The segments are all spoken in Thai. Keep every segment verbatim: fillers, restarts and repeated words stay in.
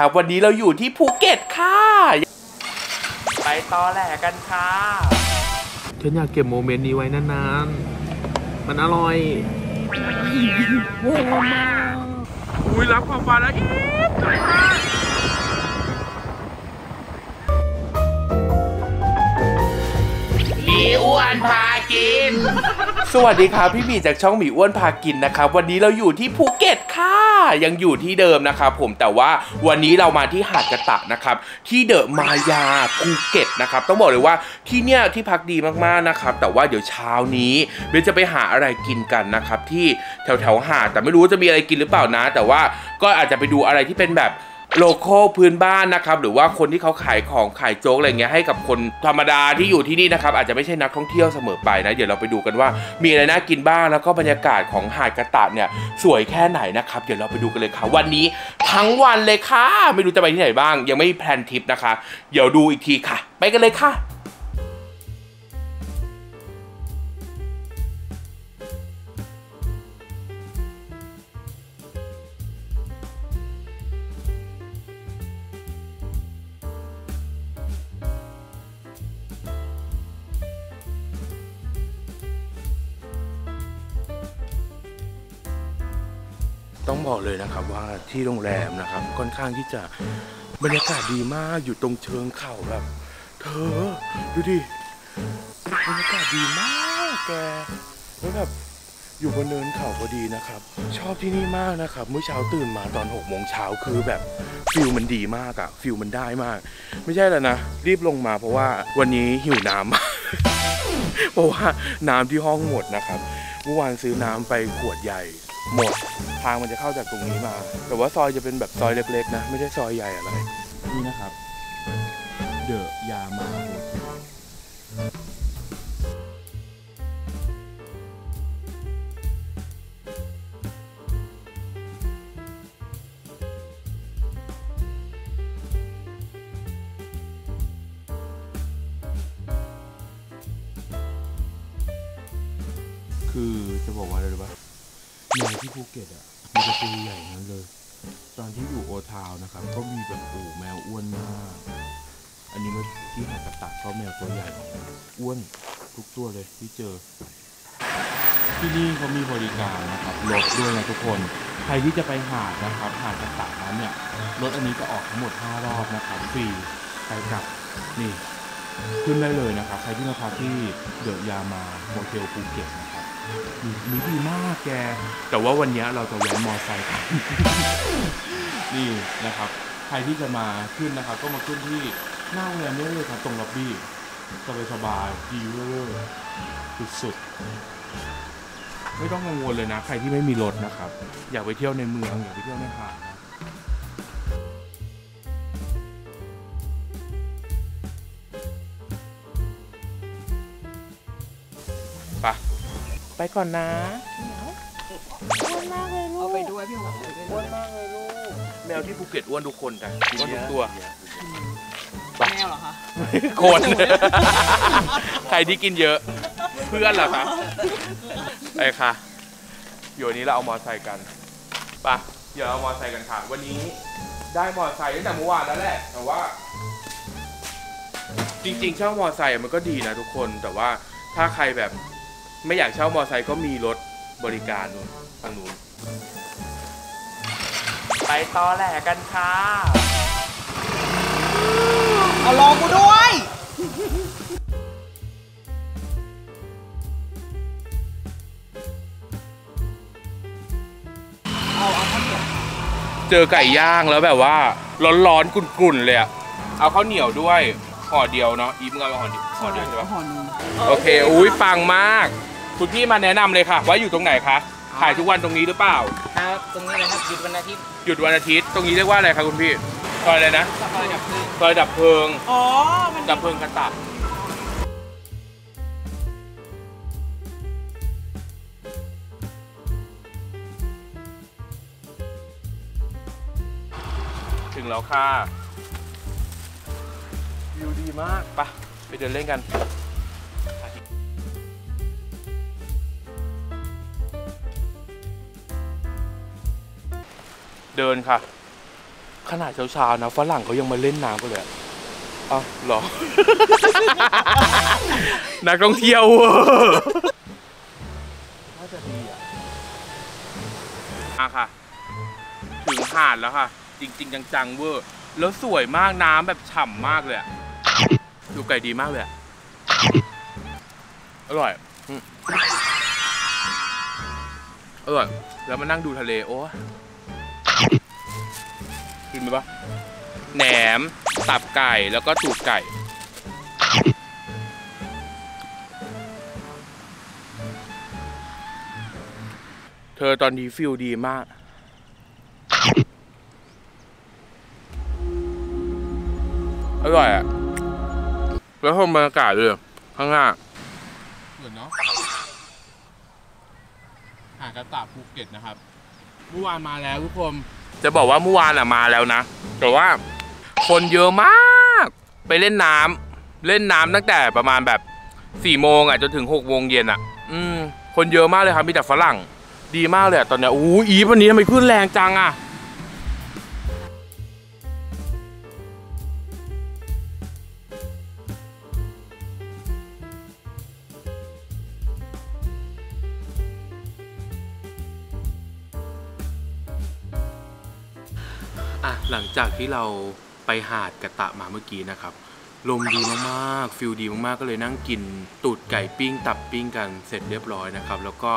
ครับวันนี้เราอยู่ที่ภูเก็ตค่ะไปตอแหลกันค่ะฉันอยากเก็บโมเมนต์นี้ไว้นานๆมันอร่อยโว้มากอุ้ยรับความฝันแล้วอีกหมีอ้วนพากินสวัสดีครับพี่หมีจากช่องหมีอ้วนพากินนะครับวันนี้เราอยู่ที่ภูเก็ตค่ะยังอยู่ที่เดิมนะครับผมแต่ว่าวันนี้เรามาที่หาดกะตะนะครับที่เดอะมายาภูเก็ตนะครับต้องบอกเลยว่าที่เนี่ยที่พักดีมากๆนะครับแต่ว่าเดี๋ยวเช้านี้เบนจะไปหาอะไรกินกันนะครับที่แถวๆหาดแต่ไม่รู้จะมีอะไรกินหรือเปล่านะแต่ว่าก็อาจจะไปดูอะไรที่เป็นแบบโลคอลพื้นบ้านนะครับหรือว่าคนที่เขาขายของขายโจ๊กอะไรเงี้ยให้กับคนธรรมดาที่อยู่ที่นี่นะครับอาจจะไม่ใช่นักท่องเที่ยวเสมอไปนะเดี๋ยวเราไปดูกันว่ามีอะไรน่ากินบ้างแล้วก็บรรยากาศของหาดกะตะเนี่ยสวยแค่ไหนนะครับเดี๋ยวเราไปดูกันเลยค่ะวันนี้ทั้งวันเลยค่ะไม่รู้จะไปที่ไหนบ้างยังไม่มีแพลนทริปนะคะเดี๋ยวดูอีกทีค่ะไปกันเลยค่ะต้องบอกเลยนะครับว่าที่โรงแรมนะครับค่อนข้างที่จะบรรยากาศดีมากอยู่ตรงเชิงเขาแบบเธอดูดิบรรยากาศดีมากแกแล้วแบบอยู่บนเนินเขาพอดีนะครับชอบที่นี่มากนะครับเมื่อเช้าตื่นมาตอนหกโมงเช้าคือแบบฟิลมันดีมากอะฟิลมันได้มากไม่ใช่แล้วนะรีบลงมาเพราะว่าวันนี้หิวน้ำ เพราะว่าน้ำที่ห้องหมดนะครับเมื่อวานซื้อน้ำไปขวดใหญ่หมดทางมันจะเข้าจากตรงนี้มาแต่ว่าซอยจะเป็นแบบซอยเล็กๆนะไม่ใช่ซอยใหญ่อะไรนี่นะครับเดอะยามาโฮเทลคือจะบอกว่าอะไรรู้ป่ะเมืองที่ภูเก็ตอ่ะมีประตูใหญ่นั้นเลยตอนที่อยู่โอทาวนะครับก็มีแบบอู่แมวอ้วนมากอันนี้มาที่หาดกะตะก็แมวตัวใหญ่อ้วนทุกตัวเลยที่เจอที่นี่เขามีบริการนะครับรถด้วยนะทุกคนใครที่จะไปหาดนะครับหาดกะตะนั้นเนี่ยรถอันนี้ก็ออกทั้งหมดห้ารอบนะครับฟรีไปกลับนี่ขึ้นได้เลยนะครับใครที่มาพักที่เดอะยามาโฮเทลภูเก็ตนะครับมีดีมากแกแต่ว่าวันนี้เราจะแว้นมอไซค์กันนี่นะครับใครที่จะมาขึ้นนะครับก็มาขึ้นที่หน้าโรงแรมได้เลยครับตรงล็อบบี้สบายๆดีเวอร์สุดๆไม่ต้องกังวลเลยนะใครที่ไม่มีรถนะครับอยากไปเที่ยวในเมืองอยากไปเที่ยวในหาดนะไปไปก่อนนะอ้วนมากเลยลูกเอาไปด้วยพี่หงอ้วนมากเลยลูกแมวที่ภูเก็ตอ้วนทุกคนแต่อ้วนทุกตัวแมวเหรอคะคนใครที่กินเยอะเพื่อนเหรอคะไอ้ค่ะอยู่นี้เราเอามอไซค์กันไปเดี๋ยวเอามอไซค์กันค่ะวันนี้ได้มอไซค์ตั้งแต่เมื่อวานแล้วแหละแต่ว่าจริงๆเช่ามอไซค์มันก็ดีนะทุกคนแต่ว่าถ้าใครแบบไม่อยากเช่ามอไซค์ก็มีรถบริการนู่นทางนู้นไปตอแหลกันค่ะเอาลองกูด้วยเอาเอาข้าวเหนียวเจอไก่ย่างแล้วแบบว่าร้อนๆกรุ่นๆเลยอะเอาข้าวเหนียวด้วยห่อเดียวเนาะอีฟงานห่อเดียวห่อเดียวใช่ปะโอเคอุ้ยปังมากคุณพี่มาแนะนำเลยค่ะว่าอยู่ตรงไหนคะขายทุกวันตรงนี้หรือเปล่าครับตรงนี้เลยครับหยุดวันอาทิตย์หยุดวันอาทิตย์ตรงนี้เรียกว่าอะไรคะคุณพี่ซอยอะไรนะซอยดับเพลิงซอยดับเพลิงอ๋อดับเพลิงกะตะถึงแล้วค่ะวิวดีมากปะไปเดินเล่นกันเดินค่ะ ขนาดเช้าๆนะฝรั่งเขายังมาเล่นน้ำกันเลยอ้าวหรอนักท่องเที่ยวน่าจะดีอ่ะมาค่ะถึงหาดแล้วค่ะจริงๆจังๆเวอร์แล้วสวยมากน้ำแบบฉ่ำมากเลยอ่ะดูไก่ดีมากเลยอ่ะอร่อยอร่อยแล้วมานั่งดูทะเลโอ้กินไหมปะแหนมตับไก่แล้วก็ตูดไก่เธอตอนนี้ฟิลดีมากอร่อยอ่ะแล้วชมบรรยากาศเลยข้างหน้าเหมือนเนาะหาดกระตาภูเก็ตนะครับเมื่อวานมาแล้วทุกคนจะบอกว่าเมื่อวานอะมาแล้วนะแต่ว่าคนเยอะมากไปเล่นน้ำเล่นน้ำตั้งแต่ประมาณแบบสี่โมงอะจนถึงหกโมงเย็นอะอืมคนเยอะมากเลยครับมีแต่ฝรั่งดีมากเลยอะตอนเนี้ยอู้อีวันนี้ทำไมขึ้นแรงจังอะหลังจากที่เราไปหาดกระตะมาเมื่อกี้นะครับลมดีมากๆฟิลดีมากๆก็เลยนั่งกินตูดไก่ปิ้งตับปิ้งกันเสร็จเรียบร้อยนะครับแล้วก็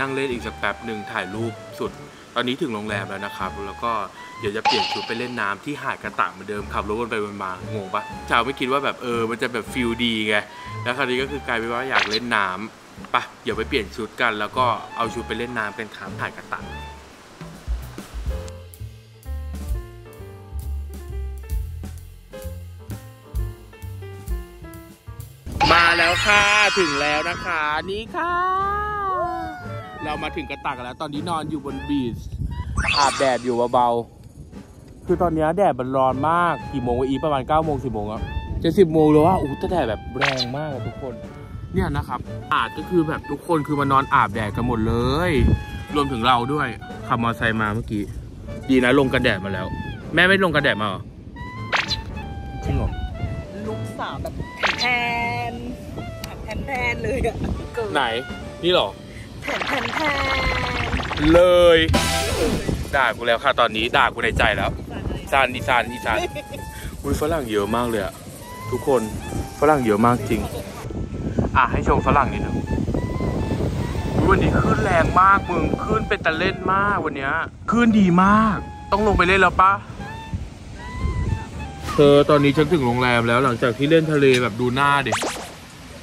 นั่งเล่นอีกสักแป๊บหนึ่งถ่ายรูปสุดตอนนี้ถึงโรงแรมแล้วนะครับแล้วก็เดี๋ยวจะเปลี่ยนชุดไปเล่นน้ำที่หาดกระตะเหมือนเดิมขับรถวนไปวนมางงปะชาวไม่คิดว่าแบบเออมันจะแบบฟิลดีไงแล้วคราวนี้ก็คือกลายเป็นว่าอยากเล่นน้ำปะเดี๋ยวไปเปลี่ยนชุดกันแล้วก็เอาชุดไปเล่นน้ำเป็นครับหาดกระตะมาแล้วค่ะถึงแล้วนะคะนี่ค่ะเรามาถึงกระตะกันแล้วตอนนี้นอนอยู่บนบีชอาบแดดอยู่เบาๆคือตอนนี้แดดมันร้อนมากกี่โมงวะอีประมาณเก้าโมงสิบโมงครับจะสิบโมงแล้วว่าอู้แต่แดดแบบแรงมากทุกคนเนี่ยนะครับอาบก็คือแบบทุกคนคือมานอนอาบแดดกันหมดเลยรวมถึงเราด้วยขับมอเตอร์ไซค์มาเมื่อกี้ดีนะลงกันแดดมาแล้วแม่ไม่ลงกันแดดมาหรอจริงหรอลูกสาวแบบแอนแอนแอนเลยอะไหนนี่หรอแผ่นแผ่นแผ่นเลยด่ากูแล้วค่ะตอนนี้ด่ากูในใจแล้วซานดิซานดิซานอุ้ยฝรั่งเยอะมากเลยอะทุกคนฝรั่งเยอะมากจริงอ่ะให้ชมฝรั่งนิดนึงวันนี้คลื่นแรงมากมึงคลื่นเป็นตะเล่นมากวันนี้คลื่นดีมากต้องลงไปเล่นแล้วปะเธอตอนนี้ฉันถึงโรงแรมแล้วหลังจากที่เล่นทะเลแบบดูหน้าดิ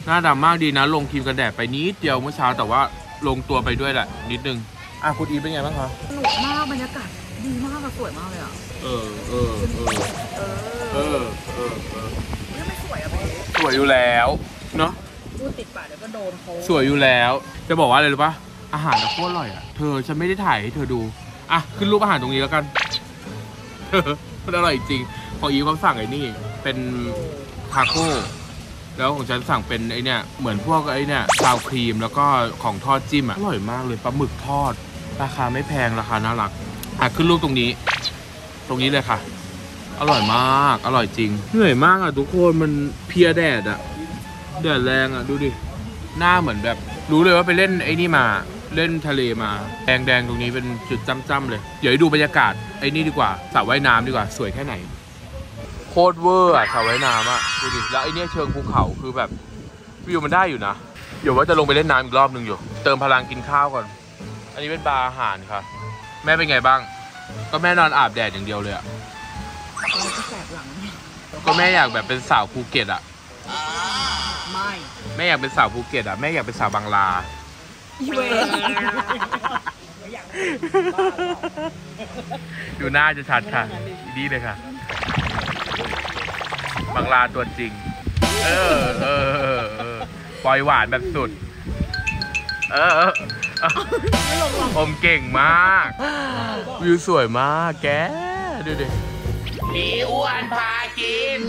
หน้าดำมากดีนะลงครีมกันแดดไปนิดเดียวเมื่อเช้าแต่ว่าลงตัวไปด้วยแหละนิดนึงอ่ะคุณอีเป็นไงบ้างคะสนุกมากบรรยากาศดีมากสวยมากเลยอ่ะเออเออเออเออเออเนี่ยไม่สวยอ่ะเบ๊สวยอยู่แล้วเนาะพูดติดปากเดี๋ยวก็โดนเขาสวยอยู่แล้วจะบอกว่าอะไรรู้ป่ะอาหารโคตรอร่อยอ่ะเธอฉันไม่ได้ถ่ายให้เธอดูอ่ะขึ้นรูปอาหารตรงนี้แล้วกันมันอร่อยจริงพออีเขาสั่งไอ้นี่เป็นทาโก้แล้วของฉันสั่งเป็นไอ้เนี่ยเหมือนพวกไอ้เนี่ยซาวครีมแล้วก็ของทอดจิ้มอ่ะอร่อยมากเลยปลาหมึกทอดราคาไม่แพงราคาน่ารักอ่ะขึ้นรูปตรงนี้ตรงนี้เลยค่ะอร่อยมากอร่อยจริงเหนื่อยมากอ่ะทุกคนมันเพียแดดอ่ะแดดแรงอ่ะดูดิหน้าเหมือนแบบรู้เลยว่าไปเล่นไอ้นี่มาเล่นทะเลมาแดงแดงตรงนี้เป็นจุดจ้ำๆเลยเดี๋ยวดูบรรยากาศไอ้นี่ดีกว่าสระว่ายน้ำดีกว่าสวยแค่ไหนโคตรเวอร์อะสระว่ายน้ำอะดูดิแล้วไอเนี้ยเชิงภูเขาคือแบบวิวมันได้อยู่นะเดี๋ยวว่าจะลงไปเล่นน้ำอีกรอบหนึ่งอยู่เติมพลังกินข้าวก่อนอันนี้เป็นบาร์อาหารค่ะแม่เป็นไงบ้างก็แม่นอนอาบแดดอย่างเดียวเลยอะก็แม่อยากแบบเป็นสาวภูเก็ตอะไม่แม่อยากเป็นสาวภูเก็ตอะแม่อยากเป็นสาวบางลาดูหน้าจะชัดค่ะดีเลยค่ะบางลาตัวจริงเออเออเออปล่อยหวานแบบสุดเอออมเก่งมากวิวสวยมากแกดูดิมีอ้วนพากิน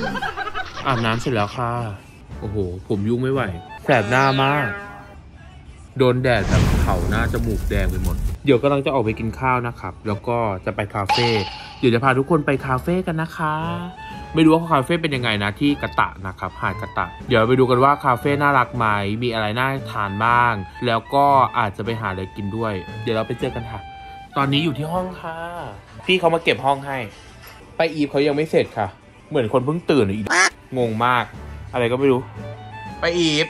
อาบน้ำเสร็จแล้วค่ะโอ้โหผมยุ่งไม่ไหวแสบหน้ามาก โดนแดดแบบเผาหน้าจมูกแดงไปหมดเดี๋ยวกำลังจะออกไปกินข้าวนะครับแล้วก็จะไปคาเฟ่เดี๋ยวจะพาทุกคนไปคาเฟ่กันนะคะไม่รู้ว่าคาเฟ่เป็นยังไงนะที่กะตะนะครับหาดกะตะเดี๋ยวไปดูกันว่าคาเฟ่น่ารักไหมมีอะไรน่าทานบ้างแล้วก็อาจจะไปหาอะไรกินด้วยเดี๋ยวเราไปเจอกันค่ะตอนนี้อยู่ที่ห้องค่ะพี่เขามาเก็บห้องให้ไปอีฟเขายังไม่เสร็จค่ะเหมือนคนเพิ่งตื่นอีกงงมากอะไรก็ไม่รู้ไปอีฟ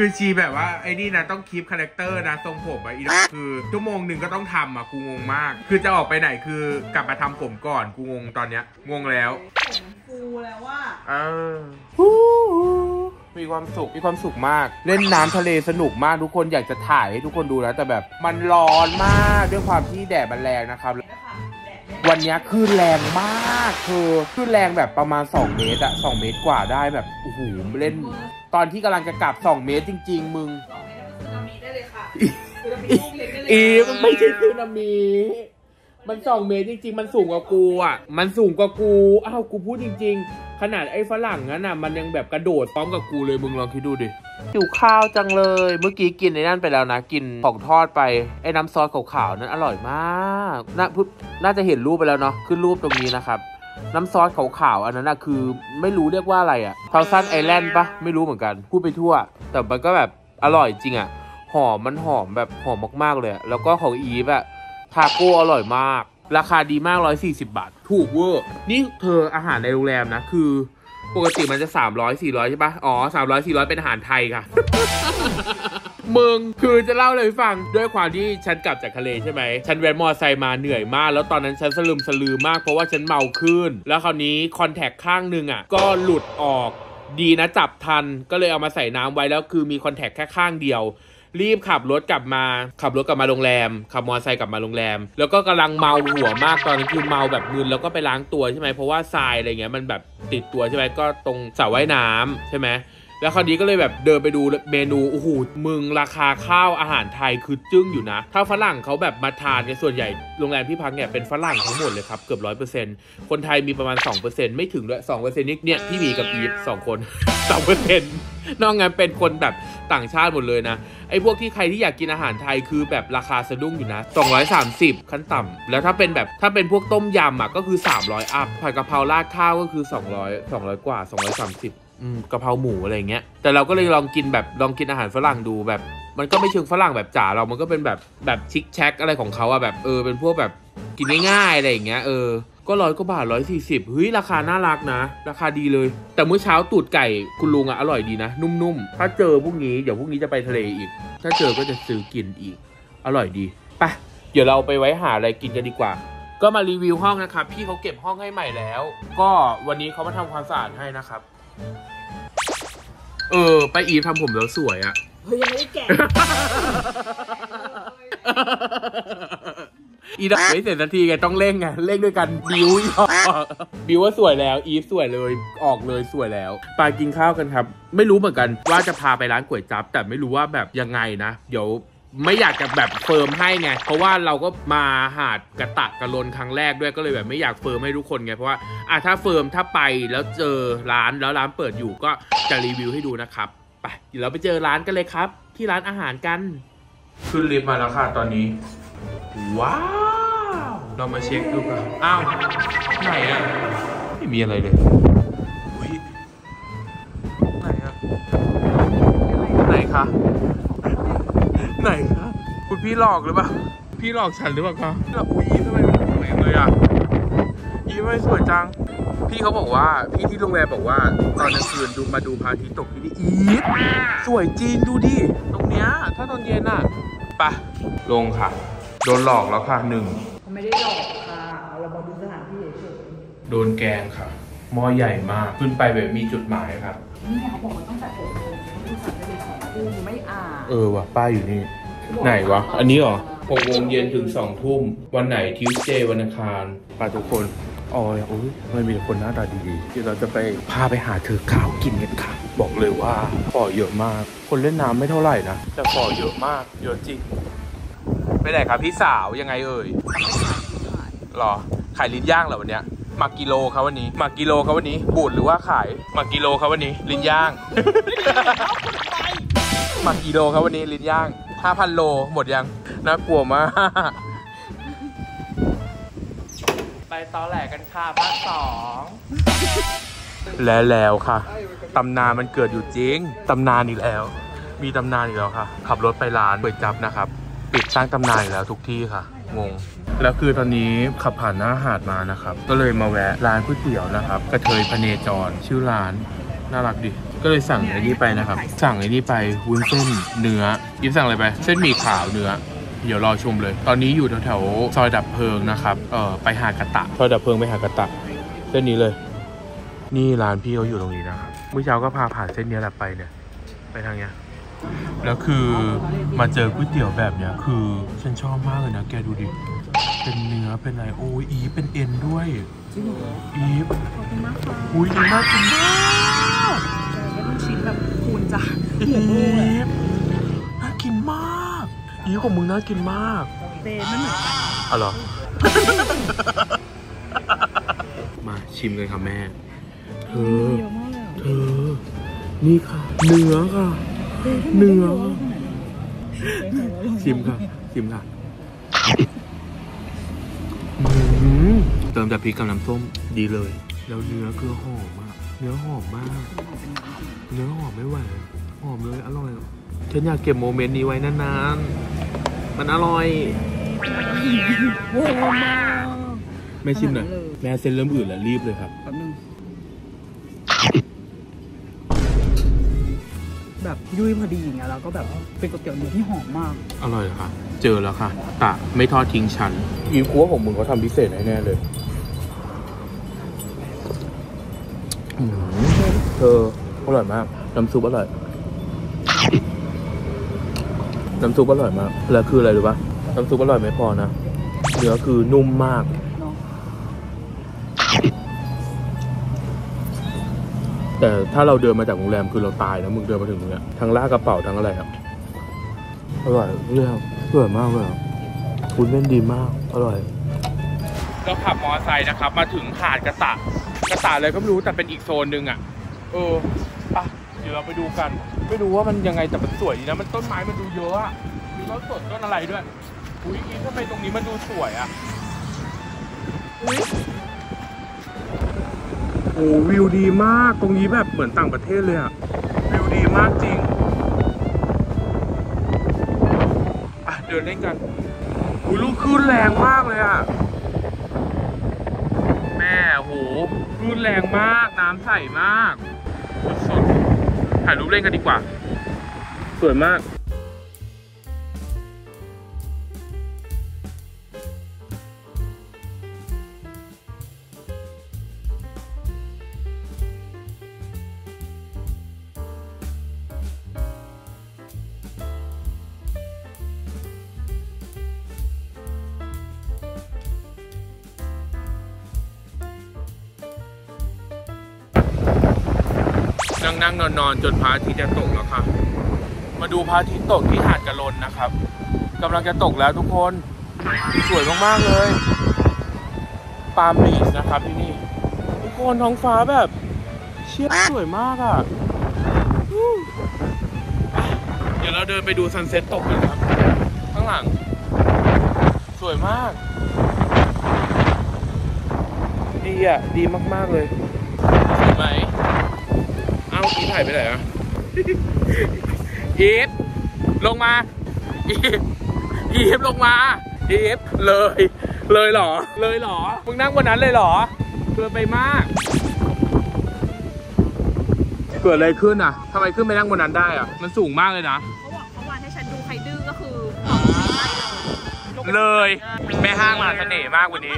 คือชีแบบว่าไอ้นี่นะต้องคีปคาแรคเตอร์นะทรงผมอ่ะอีกคือชั่วโมงหนึ่งก็ต้องทำอ่ะกูงงมากคือจะออกไปไหนคือกลับมาทำผมก่อนกูงงตอนเนี้ยงงแล้วกูแล้วว่าเออมีความสุขมีความสุขมากเล่นน้ำทะเลสนุกมากทุกคนอยากจะถ่ายให้ทุกคนดูนะแต่แบบมันร้อนมากด้วยความที่แดดมันแรงนะครับวันนี้คลื่นแรงมากคือคลื่นแรงแบบประมาณสองเมตรอะสองเมตรกว่าได้แบบโอ้โหเล่นตอนที่กำลังจะกลับสองเมตรจริงๆมึงสึนามิได้เลยค่ะสึนามิลูกเล็กได้เลยอีมันไม่ใช่สึนามิมันสองเมตรจริงๆมันสูงกว่ากูอ่ะมันสูงกว่ากูอ้าวกูพูดจริงๆขนาดไอ้ฝรั่งนั้นอ่ะมันยังแบบกระโดดพร้อมกับกูเลยมึงลองคิดดูดิหิวข้าวจังเลยเมื่อกี้กินในนั่นไปแล้วนะกินของทอดไปไอ้น้ำซอสขาวๆนั้นอร่อยมากน่าพูดน่าจะเห็นรูปไปแล้วเนาะขึ้นรูปตรงนี้นะครับน้ำซอสขาวๆอันนั้นนะคือไม่รู้เรียกว่าอะไรอ่ะทาวซันไอแลนด์ปะไม่รู้เหมือนกันพูดไปทั่วแต่มันก็แบบอร่อยจริงอ่ะหอมมันหอมแบบหอมมากๆเลยแล้วก็ของอีฟอ่ะทาโก้อร่อยมากราคาดีมากหนึ่งร้อยสี่สิบบาทถูกเวอร์นี่เธออาหารในโรงแรมนะคือปกติมันจะสามร้อยสี่ร้อยใช่ปะอ๋อสามร้อยสี่ร้อยเป็นอาหารไทยค่ะ มึงคือจะเล่าเลยฟังด้วยความที่ฉันกลับจากทะเลใช่ไหมฉันแวนมอไซค์มาเหนื่อยมากแล้วตอนนั้นฉันสลืมสลือมากเพราะว่าฉันเมาขึ้นแล้วคราวนี้คอนแทคข้างนึงอ่ะก็หลุดออกดีนะจับทันก็เลยเอามาใส่น้ำไว้แล้วคือมีคอนแทคแค่ข้างเดียวรีบขับรถกลับมาขับรถกลับมาโรงแรมขับมอเตอร์ไซค์กลับมาโรงแรมแล้วก็กำลังเมาหัวมากตอนนั้นคือเมาแบบมึนแล้วก็ไปล้างตัวใช่ไหมเพราะว่าทรายอะไรเงี้ยมันแบบติดตัวใช่ไหมก็ตรงสระว่ายน้ำใช่ไหมแล้วคราวนี้ก็เลยแบบเดินไปดูเมนูโอ้โหมึงราคาข้าวอาหารไทยคือจึ้งอยู่นะถ้าฝรั่งเขาแบบมาทานเนี่ยส่วนใหญ่โรงแรมพี่พักเนี่ยเป็นฝรั่งทั้งหมดเลยครับเกือบร้อยเปอร์เซ็นต์คนไทยมีประมาณ สองเปอร์เซ็นต์ ไม่ถึงด้วยสองเปอร์เซ็นต์นี่เนี่ยพี่มีกับอีฟสองคนสองเปอร์เซ็นต์นอกนั้นเป็นคนแบบต่างชาติหมดเลยนะไอ้พวกที่ใครที่อยากกินอาหารไทยคือแบบราคาสะดุ้งอยู่นะสองร้อยสามสิบขั้นต่ำแล้วถ้าเป็นแบบถ้าเป็นพวกต้มยำอ่ะก็คือสามร้อยอัพผัดกะเพราราดข้าวก็คือสองร้อย สองร้อยกว่าสองร้อยสามสิบกะเพราหมูอะไรเงี้ยแต่เราก็เลยลองกินแบบลองกินอาหารฝรั่งดูแบบมันก็ไม่เชิงฝรั่งแบบจ๋าเรามันก็เป็นแบบแบบชิคแชกอะไรของเขาอะแบบเออเป็นพวกแบบกินง่ายๆอะไรอย่างเงี้ยเออก็ร้อยกว่าบาทร้อยสี่สิบเฮ้ยราคาน่ารักนะราคาดีเลยแต่เมื่อเช้าตูดไก่คุณลุงอะอร่อยดีนะนุ่มๆถ้าเจอพวกนี้เดี๋ยวพวกนี้จะไปทะเลอีกถ้าเจอก็จะซื้อกินอีกอร่อยดีไปเดี๋ยวเราไปไว้หาอะไรกินกันดีกว่าก็มารีวิวห้องนะครับพี่เขาเก็บห้องให้ใหม่แล้วก็วันนี้เขามาทำความสะอาดให้นะครับเออไปอีฟทำผมแล้วสวยอ่ะเฮ้ยยังไม่ได้แกะอีดับไม่เสร็จนาทีไงต้องเร่งไงเร่งด้วยกันบิวบิวว่าสวยแล้วอีฟสวยเลยออกเลยสวยแล้วไปกินข้าวกันครับไม่รู้เหมือนกันว่าจะพาไปร้านก๋วยจั๊บแต่ไม่รู้ว่าแบบยังไงนะเดี๋ยวไม่อยากจะแบบเฟิร์มให้ไงเพราะว่าเราก็มาหาดกะตะกะลนครั้งแรกด้วยก็เลยแบบไม่อยากเฟิร์มให้ทุกคนไงเพราะว่าอ่ะถ้าเฟิร์มถ้าไปแล้วเจอร้านแล้วร้านเปิดอยู่ก็จะรีวิวให้ดูนะครับไปเดี๋ยวเราไปเจอร้านกันเลยครับที่ร้านอาหารกันขึ้นลิฟต์มาแล้วค่ะตอนนี้ว้าวเรามาเช็คดูกันอ้าวไหนอะไม่มีอะไรเลยไหนอะไหนคะไหนครับคุณพี่หลอกหรือเปล่าพี่หลอกฉันหรือเปล่าครับเราอุ้ยทำไมมันสวยเลยอ่ะอีไม่สวยจังพี่เขาบอกว่าพี่ที่โรงแรมบอกว่าตอนกลางคืนดูมาดูพระอาทิตย์ตกที่นี่อีสวยจริงดูดิตรงเนี้ยถ้าตอนเย็นอ่ะไปลงค่ะโดนหลอกแล้วค่ะหนึ่งไม่ได้หลอกค่ะเรามาดูสถานที่เฉยๆโดนแกงค่ะหม้อใหญ่มากขึ้นไปแบบมีจุดหมายครับนี่เขาบอกว่าต้องจัดโต๊ะไม่อ่าเออว่ะป้ายอยู่นี่ไหนวะอันนี้หรอหกโมงเย็นถึงสองทุ่มวันไหนทิวเจวันอังคารป่าทุกคนอ๋อโอ้ยมันมีแต่คนหน้าตาดีๆที่เราจะไปพาไปหาเธอข่าวกินกันค่ะบอกเลยว่าฝอเยอะมากคนเล่นน้ำไม่เท่าไหร่นะแต่ฝอเยอะมากเยอะจริงไปไหนครับพี่สาวยังไงเอ่ยหรอขายลิ้นย่างเหรอวันเนี้ยหมักกิโลครับวันนี้หมักกิโลครับวันนี้บูดหรือว่าขายหมักกิโลครับวันนี้ลิ้นย่าง มากี่โลครับวันนี้ลิ้นย่าง ห้าพัน โลหมดยังน่ากลัวมากไปตอแหลกันค่ะภาคสองและแล้วค่ะตำนานมันเกิดอยู่จริงตำนานอีกแล้วมีตำนานอีกแล้วค่ะขับรถไปร้านก๋วยจั๊บนะครับปิดสร้างตำนานอีกแล้วทุกที่ค่ะงงแล้วคือตอนนี้ขับผ่านหน้าหาดมานะครับก็เลยมาแวะร้านก๋วยเตี๋ยวนะครับกระเทยพเนจรชื่อร้านน่ารักดิก็เลยสั่งไอ้นี่ไปนะครับสั่งไอ้นี่ไปวุ้นเส้นเนื้อยิบสั่งอะไรไปเส้นหมี่ขาวเนื้อเดี๋ยวรอชมเลยตอนนี้อยู่แถวๆซอยดับเพลิงนะครับเออไปหาดกะตะซอยดับเพลิงไปหาดกะตะเส้นนี้เลยนี่ร้านพี่เขาอยู่ตรงนี้นะครับเมื่อเช้าก็พาผ่านเส้นนี้แหละไปเนี่ยไปทางเนี้ยแล้วคือมาเจอก๋วยเตี๋ยวแบบเนี้ยคือฉันชอบมากเลยนะแกดูดิเป็นเนื้อเป็นอะไรโอ้ยอีเป็นเอ็นด้วยอีบอุ้ยดีมากจริงมากแต่ต้องชิ้นแบบคูณจ้ะอีบน่ากินมากอีของมึงน่ากินมากเต้ไม่เหมือนกันอ๋อเหรอมาชิมเลยค่ะแม่เธอเธอนี่ค่ะเนื้อค่ะเนื้อชิมค่ะชิมค่ะเติมแต่พริกกับน้ำส้มดีเลยแล้วเนื้อคือหอมมากเนื้อหอมมากเนื้อหอมไม่ไหวหอมเลยอร่อยฉันอยากเก็บโมเมนต์นี้ไว้นานๆมันอร่อยแม่ชิมหน่อยแม่เส้นเริ่มอืดแล้วรีบเลยครับแบบยุ่ยพอดีอย่างเงี้ยแล้วก็แบบเป็นก๋วยเตี๋ยวเนื้อที่หอมมากอร่อยค่ะเจอแล้วค่ะตะไม่ทอดทิ้งฉันอีกัวของมึงเขาทำพิเศษแน่เลยเธออร่อยมากน้ำซุปอร่อยน้ำซุปอร่อยมากแล้วคืออะไรรู้ปะน้ำซุปอร่อยไม่พอนะเนื้อคือนุ่มมากแต่ถ้าเราเดินมาจากโรงแรมคือเราตายนะมึงเดินมาถึงตรงเนี้ยทั้งลากกระเป๋าทั้งอะไรครับอร่อยเรื่องสวยมากเลยคุณเล่นดีมากอร่อยเราขับมอเตอร์ไซค์นะครับมาถึงหาดกะตะกะตะเลยก็ไม่รู้แต่เป็นอีกโซนหนึ่งอ่ะเอออ่ะเดี๋ยวเราไปดูกันไม่รู้ว่ามันยังไงแต่มันสวยดีนะมันต้นไม้มันดูเยอะอ่ะมีต้นสดต้นอะไรด้วยอุ้ยทำไมตรงนี้มันดูสวยอ่ะอุ้ยโอ้วิวดีมากตรงนี้แบบเหมือนต่างประเทศเลยอะวิวดีมากจริงอ่ะเดินเล่นกันหูลูกคลื่นแรงมากเลยอะแม่โหคลื่นแรงมากน้ำใสมากสดๆถ่ายรูปเล่นกันดีกว่าสวยมากนั่งนอนนอนจนพระอาทิตย์จะตกแล้วค่ะมาดูพระอาทิตย์ตกที่หาดกะลนนะครับกำลังจะตกแล้วทุกคนสวยมากๆเลยปาล์มบีชนะครับที่นี่ทุกคนท้องฟ้าแบบเชี่ยสวยมากอ่ะเดี๋ยวเราเดินไปดูซันเซ็ตตกกันครับข้างหลังสวยมากดีอ่ะดีมากๆเลยสวยไหมอีถ่ายไปไหนอะอีฟลงมาอีฟอีฟลงมาอีฟเลยเลยหรอเลยหรอมึงนั่งบนนั้นเลยหรอเกินไปมากเกิดอะไรขึ้นอะทำไมขึ้นไปนั่งบนนั้นได้อะมันสูงมากเลยนะเขาบอกเขาว่าให้ฉันดูใครดื้อก็คือเลยแม่ห้างมาเสน่ห์มากวันนี้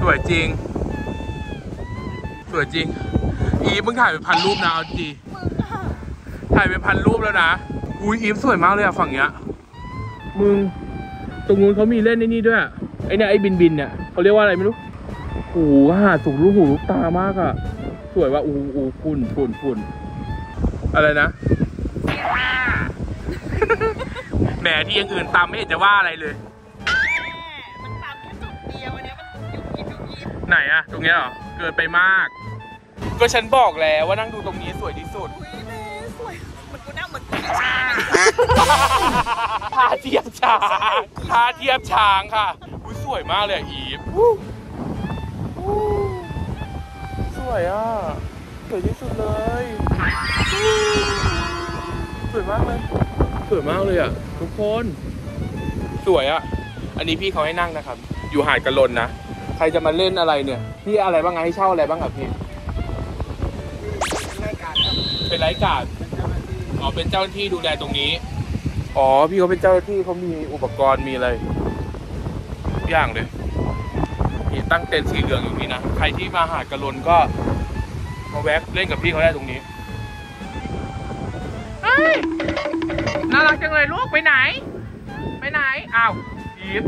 สวยจริงสวยจริงอีฟมึงถ่ายไปพันรูปนะเอาดีถ่ายไปพันรูปแล้วนะอุ้ยอีฟสวยมากเลยอะฝั่งเนี้ยมึงตรงนู้นเขามีเล่นในนี่ด้วยไอเนี่ยไอบินบินเนี่ยเขาเรียกว่าอะไรไม่รู้โอ้โหหาดสูงรูปหูรูปตามากอะสวยว่ะโอ้โหฝุ่นฝุ่นฝุ่นอะไรนะแหมที่ยังอื่นตามไม่เห็นจะว่าอะไรเลยมันตามแค่จุดเดียวอันนี้มันยุบยิบยุบยิบไหนอะตรงเนี้ยหรอเกินไปมาก ก็ฉันบอกแล้วว่านั่งดูตรงนี้สวยที่สุดสวยเหมือนกูนั่งเหมือนกูเทียบช้างท่าเทียบช้างท่าเทียบช้างค่ะอุ้ยสวยมากเลยอีฟสวยอ่ะสวยที่สุดเลยสวยมากเลยสวยมากเลยอ่ะทุกคนสวยอ่ะอันนี้พี่เขาให้นั่งนะครับอยู่หาดกระลนนะใครจะมาเล่นอะไรเนี่ยพี่อะไรบ้างไงให้เช่าอะไรบ้างครับพี่เป็นไร้การอ๋อเป็นเจ้าหน้าที่ดูแลตรงนี้อ๋อพี่เขาเป็นเจ้าหน้าที่เขามีอุปกรณ์มีอะไรทุกอย่างเลยมีตั้งเต็นท์สีเหลืองอยู่นี่นะใครที่มาหาดกระลนก็มาแวะเล่นกับพี่เขาได้ตรงนี้เฮ้ยน่ารักจังเลยลูกไปไหนไปไหนอ้าวอีฟ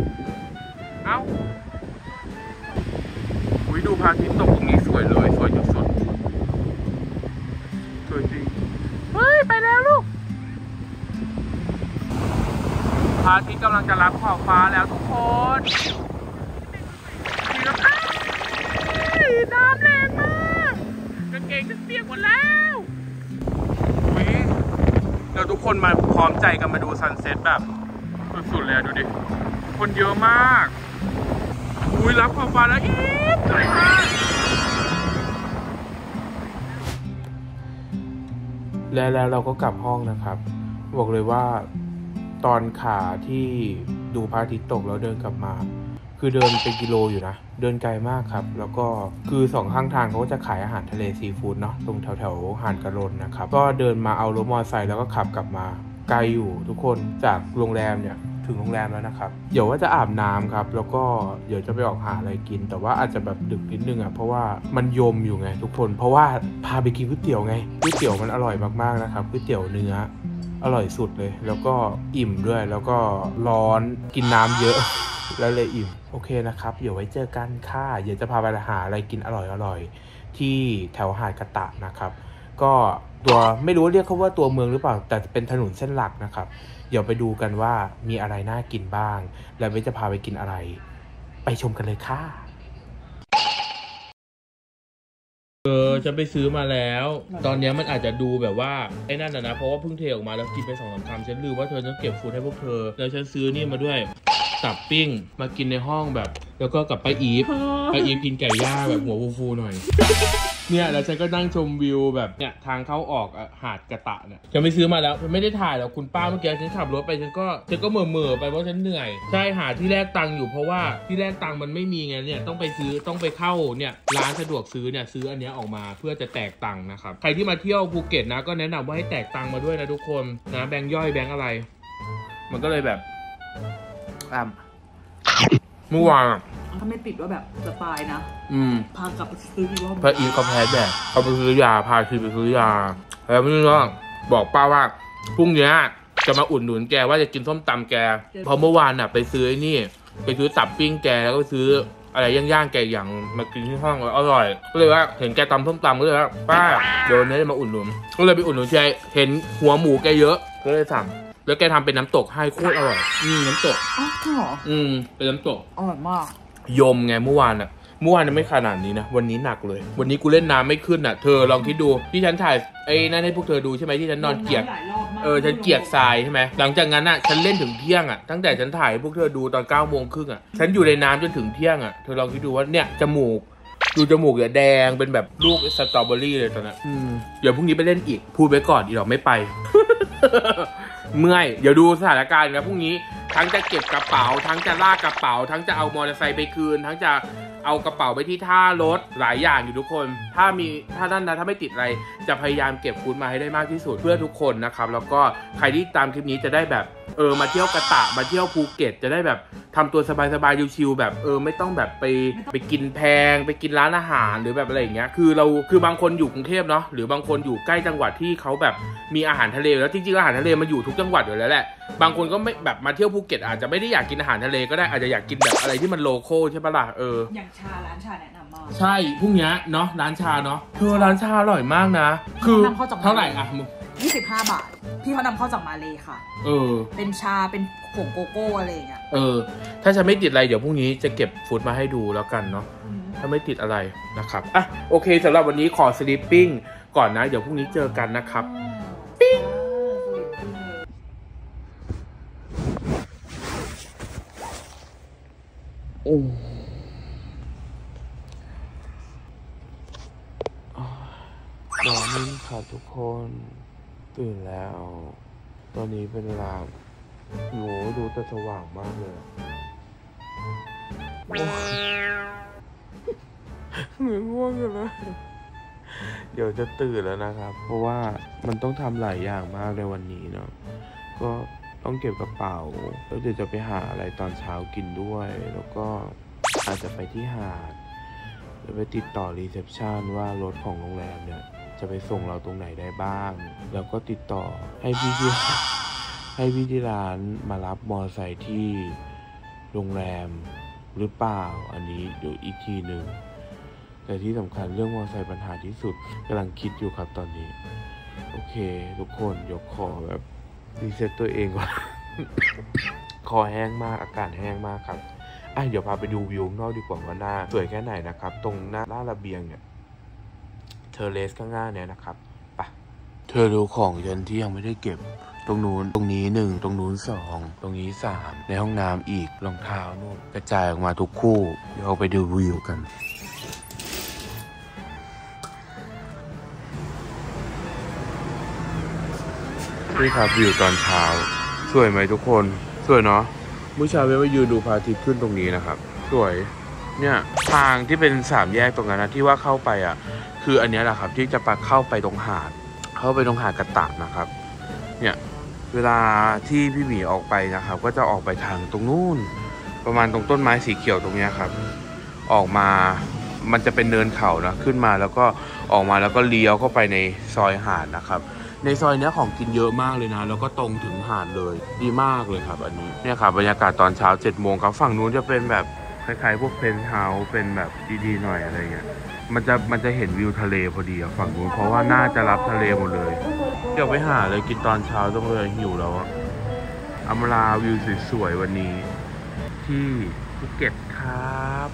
เอ้าอุ้ยดูพระอาทิตย์ตกตรงนี้สวยเลยสวยที่สุดสวยจริงเฮ้ยไปแล้วลูกพระอาทิตย์กำลังจะรับขอบฟ้าแล้วทุกคนน้ำแรงมากกางเกงจะเปียกหมดแล้วอุ้ยเราทุกคนมาพร้อมใจกันมาดูซันเซ็ตแบบสุดๆเลยดูดิคนเยอะมากอุ้ยรับความฟ้าแล้วอีฟสวยมากและแล้วเราก็กลับห้องนะครับบอกเลยว่าตอนขาที่ดูพระอาทิตย์ตกแล้วเดินกลับมาคือเดินเป็นกิโลอยู่นะเดินไกลมากครับแล้วก็คือสองข้างทางเขาก็จะขายอาหารทะเลซีฟู้ดเนาะตรงแถวแถวหาดกระลนนะครับก็เดินมาเอารถมอเตอร์ไซค์แล้วก็ขับกลับมาไกลอยู่ทุกคนจากโรงแรมเนี่ยถึงโรงแรมแล้วนะครับเดี๋ยวว่าจะอาบน้ำครับแล้วก็เดี๋ยวจะไปออกหาอะไรกินแต่ว่าอาจจะแบบดึกนิดนึงอ่ะเพราะว่ามันยมอยู่ไงทุกคนเพราะว่าพาไปกินก๋วยเตี๋ยวไงก๋วยเตี๋ยวมันอร่อยมากๆนะครับก๋วยเตี๋ยวเนื้ออร่อยสุดเลยแล้วก็อิ่มด้วยแล้วก็ร้อนกินน้ำเยอะแล้วเลยอิ่มโอเคนะครับเดี๋ยวไว้เจอกันค่ะเดี๋ยวจะพาไปหาอะไรกินอร่อยๆที่แถวหาดกะตะนะครับก็ตัวไม่รู้เรียกเขาว่าตัวเมืองหรือเปล่าแต่เป็นถนนเส้นหลักนะครับเดี๋ยวไปดูกันว่ามีอะไรน่ากินบ้างแล้วเว้จะพาไปกินอะไรไปชมกันเลยค่ะเออจะไปซื้อมาแล้วตอนนี้มันอาจจะดูแบบว่าไอ้นั่นนะเพราะว่าเพิ่งเทออกมาแล้วกินไปสองสามคำฉันลืมว่าเธอต้องเก็บฟูดให้พวกเธอแล้วฉันซื้อนี่มาด้วยตับปิ้งมากินในห้องแบบแล้วก็กับป้าอีฟป้าอีฟกินไก่ย่างแบบหัวฟูๆหน่อยเนี่ยแล้วฉันก็นั่งชมวิวแบบเนี่ยทางเข้าออกหาดกะตะเนี่ยจะไม่ซื้อมาแล้วไม่ได้ถ่ายแล้วคุณป้าเมื่อกี้ฉันขับรถไปฉันก็ฉันก็เหม่อเหม่อไปเพราะฉันเหนื่อยใช่หาที่แลกตังค์อยู่เพราะว่าที่แลกตังค์มันไม่มีไงเนี่ยต้องไปซื้อต้องไปเข้าเนี่ยร้านสะดวกซื้อเนี่ยซื้ออันนี้ออกมาเพื่อจะแตกตังค์นะครับใครที่มาเที่ยวภูเก็ตนะก็แนะนำว่าให้แตกตังค์มาด้วยนะทุกคนนะแบงค์ย่อยแบงค์อะไรมันก็เลยแบบเมื่อวานถ้าไม่ติดว่าแบบจะตายนะอืมพากลับไปซื้อที่ว่าพระอีกเขาแพ้แดดเขาไปซื้อยาพาคือไปซื้อยาแล้วไม่รู้เรื่องบอกป้าว่าพรุ่งนี้จะมาอุดหนุนแกว่าจะกินส้มตำแกพอเมื่อวานน่ะไปซื้อนี่ไปซื้อตับปิ้งแกแล้วก็ไปซื้ออะไรย่างๆแกอย่างมากินที่ห้องอร่อยก็เลยว่าเห็นแกตำส้มตำก็เลยว่าป้าเดี๋ยวนี้จะมาอุดหนุนก็เลยไปอุดหนุนแกเห็นหัวหมูแกเยอะก็เลยสั่งแล้วแกทำเป็นน้ำตกให้โคตรอร่อยอืมน้ำตกอ๋อจริงเหรออืมเป็นน้ำตกอร่อยมากยมไงเมื่อวานอะเมื่อวานยังไม่ขนาดนี้นะวันนี้หนักเลยวันนี้กูเล่นน้ำไม่ขึ้นอะเธอลองคิดดูที่ฉันถ่ายไอ้นั่นให้พวกเธอดูใช่ไหมที่ฉันนอนเกียกเออฉันเกียกทรายใช่ไหมหลังจากนั้นอะฉันเล่นถึงเที่ยงอะตั้งแต่ฉันถ่ายให้พวกเธอดูตอนเก้าโมงครึ่งอะฉันอยู่ในน้ำจนถึงเที่ยงอะเธอลองคิดดูว่าเนี่ยจมูกดูจมูกเนี่ยแดงเป็นแบบลูกสตรอเบอรี่เลยตอนนั้นอืมเดี๋ยวพรุ่งนี้ไปเล่นอีกพูดไว้ก่อนอีกหรอกไม่ไปเมื่อยเดี๋ยวดูสถานการณ์นะพรุ่งนี้ทั้งจะเก็บกระเป๋าทั้งจะลากกระเป๋าทั้งจะเอามอเตอร์ไซค์ไปคืนทั้งจะเอากระเป๋าไปที่ท่ารถหลายอย่างอยู่ทุกคนถ้ามีถ้านั่นนะถ้าไม่ติดอะไรจะพยายามเก็บฟู้ดมาให้ได้มากที่สุดเพื่อทุกคนนะครับแล้วก็ใครที่ตามคลิปนี้จะได้แบบเออมาเที่ยวกะตะมาเที่ยวภูเก็ตจะได้แบบทำตัวสบายๆชิวๆแบบเออไม่ต้องแบบไปไปกินแพงไปกินร้านอาหารหรือแบบอะไรอย่างเงี้ยคือเราคือบางคนอยู่กรุงเทพเนาะหรือบางคนอยู่ใกล้จังหวัดที่เขาแบบมีอาหารทะเลแล้วจริงๆอาหารทะเลมันอยู่ทุกจังหวัดอยู่แล้วแหละบางคนก็ไม่แบบมาเที่ยวภูเก็ตอาจจะไม่ได้อยากกินอาหารทะเลก็ได้อาจจะอยากกินแบบอะไรที่มันโลโก้ใช่ปะล่ะเอออย่างชาร้านชาแนะนำมากใช่พรุ่งนี้เนาะร้านชาเนาะคือร้านชาอร่อยมากนะคือเท่าไหร่อะยี่สิบห้าบาทพี่เขานำเข้าจากมาเลค่ะเออเป็นชาเป็นผงโกโก้อะไรอย่างเงี้ยเออถ้าจะไม่ติดอะไรเดี๋ยวพรุ่งนี้จะเก็บฟู้ดมาให้ดูแล้วกันเนาะ ถ้าไม่ติดอะไรนะครับอ่ะโอเคสำหรับวันนี้ขอสลิปปิ้งก่อนนะเดี๋ยวพรุ่งนี้เจอกันนะครับปิ้งโอ้นอนนิ่งค่ะทุกคนตื่นแล้วตอนนี้เป็นเวลาโหดูแต่สว่างมากเลยเหมือนง่วงกันเลยเดี๋ยวจะตื่นแล้วนะครับเพราะว่ามันต้องทำหลายอย่างมากในวันนี้เนาะก็ต้องเก็บกระเป๋าแล้วเดี๋ยวจะไปหาอะไรตอนเช้ากินด้วยแล้วก็อาจจะไปที่หาดจะไปติดต่อรีเซพชันว่ารถของโรงแรมเนี่ยจะไปส่งเราตรงไหนได้บ้างแล้วก็ติดต่อให้พี่ที่ให้พี่ที่ร้านมารับมอเตอร์ไซค์ที่โรงแรมหรือเปล่าอันนี้เดี๋ยวอีกทีหนึ่งแต่ที่สำคัญเรื่องมอเตอร์ไซค์ปัญหาที่สุดกำลังคิดอยู่ครับตอนนี้โอเคทุกคนเดี๋ยวขอแบบรีเซ็ตตัวเองก่อน คอแห้งมากอากาศแห้งมากครับอ่ะเดี๋ยวพาไปดูวิวข้างนอกดีกว่าว่าหน้าสวยแค่ไหนนะครับตรงหน้าหน้าระเบียงเนี่ยเทอร์เรสข้างหน้าเนี่ยนะครับไปเธอดูของยันที่ยังไม่ได้เก็บตรงนู้นตรงนี้หนึ่งตรงนู้นสองตรงนี้สามในห้องน้ำอีกรองเท้านู่นกระจายออกมาทุกคู่เดี๋ยวไปดูวิวกันนี่ครับวิวตอนเช้าสวยไหมทุกคนสวยเนาะเมื่อเช้าไปไปยืนดูพระอาทิตย์ขึ้นตรงนี้นะครับสวยเนี่ยทางที่เป็นสามแยกตรงนั้นนะที่ว่าเข้าไปอ่ะคืออันนี้แหละครับที่จะปักเข้าไปตรงหาดเข้าไปตรงหาดกระตะนะครับเนี่ยเวลาที่พี่หมีออกไปนะครับก็จะออกไปทางตรงนู้นประมาณตรงต้นไม้สีเขียวตรงนี้ครับออกมามันจะเป็นเนินเขานะขึ้นมาแล้วก็ออกมาแล้วก็เลี้ยวเข้าไปในซอยหาดนะครับในซอยนี้ของกินเยอะมากเลยนะแล้วก็ตรงถึงหาดเลยดีมากเลยครับอันนี้เนี่ยครับบรรยากาศตอนเช้าเจ็ดโมงครับฝั่งนู้นจะเป็นแบบคล้ายๆพวกเพนท์เฮาส์เป็นแบบดีๆหน่อยอะไรเงี้ยมันจะมันจะเห็นวิวทะเลพอดีฝั่งนู้นเพราะว่าน่าจะรับทะเลหมดเลยเดี๋ยวไปหาอะไรกินตอนเช้าต้องเลยหิวแล้วอะอำลาวิวสวยๆวันนี้ที่ภูเก็ตครับ